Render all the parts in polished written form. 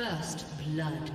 First blood.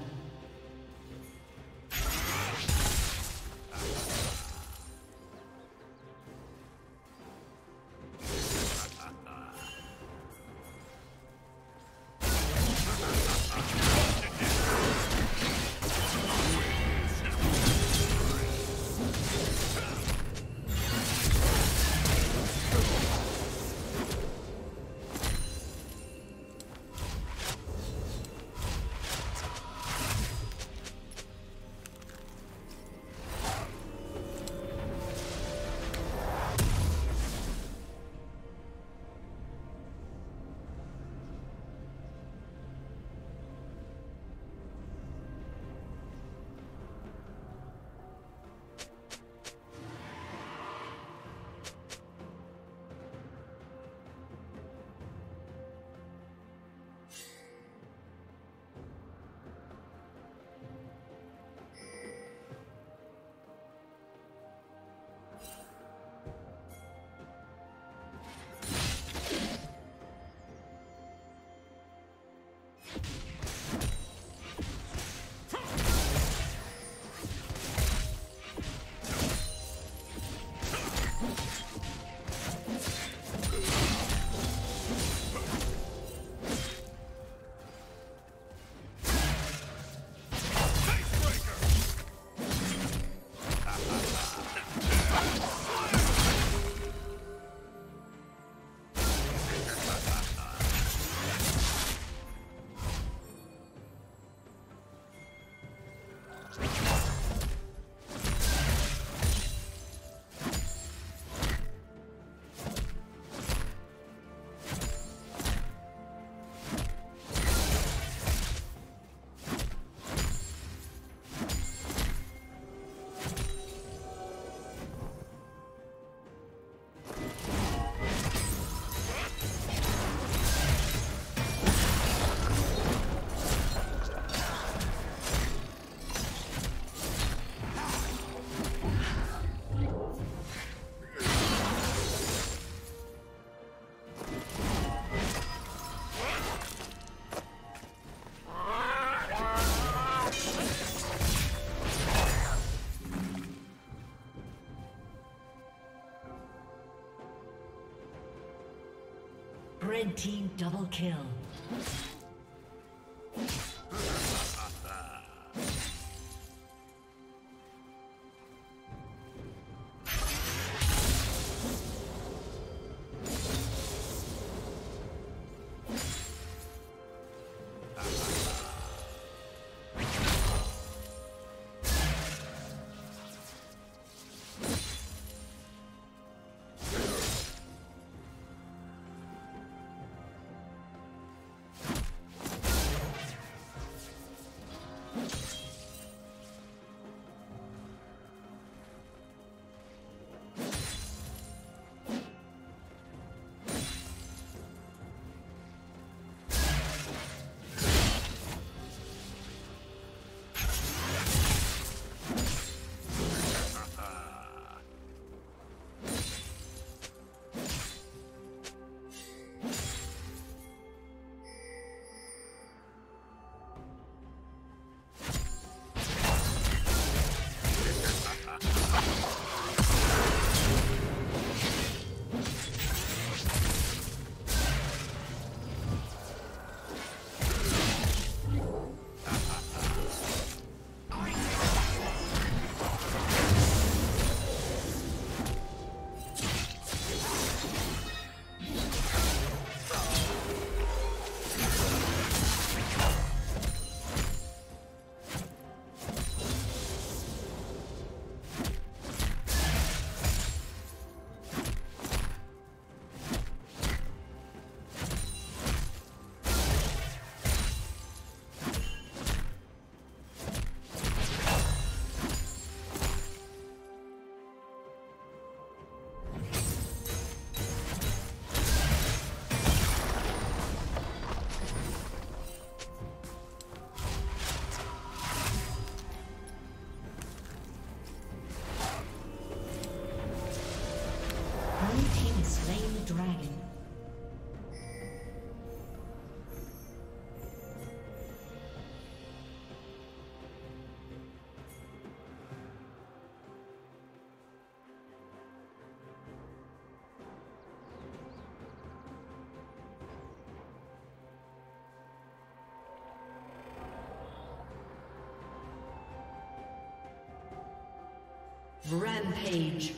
Red team double kill. Rampage.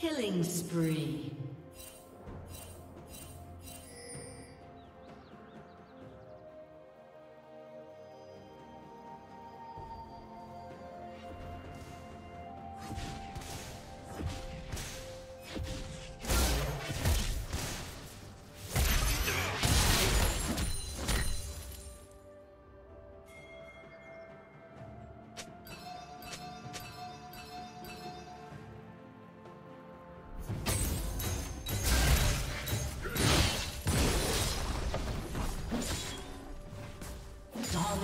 Killing spree.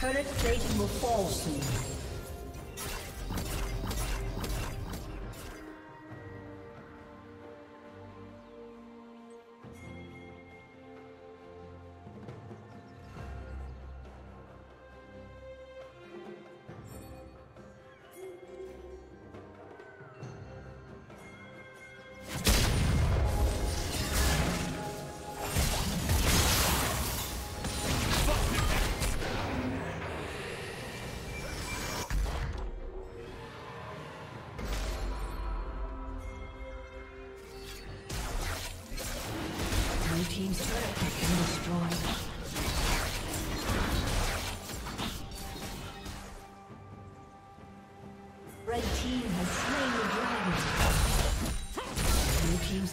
Turret plating will fall soon. Team's turret has been destroyed. Red team has slain the dragon. Blue team's